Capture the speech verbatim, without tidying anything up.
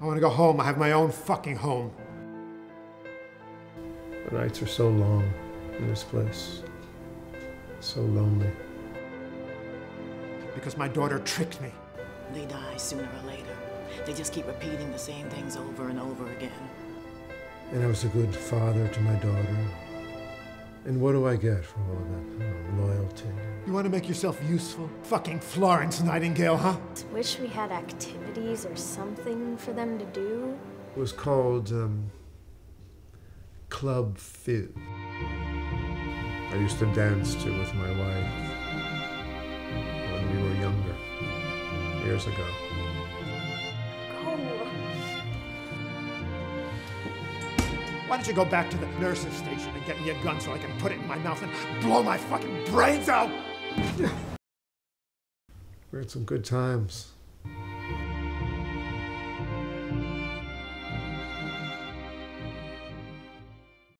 I want to go home. I have my own fucking home. The nights are so long in this place. So lonely. Because my daughter tricked me. They die sooner or later. They just keep repeating the same things over and over again. And I was a good father to my daughter. And what do I get from all that? Oh, loyalty. You want to make yourself useful? Fucking Florence Nightingale, huh? Wish we had activities or something for them to do. It was called um, Club Fizz. I used to dance to with my wife when we were younger, years ago. Why don't you go back to the nurse's station and get me a gun so I can put it in my mouth and blow my fucking brains out? We had some good times.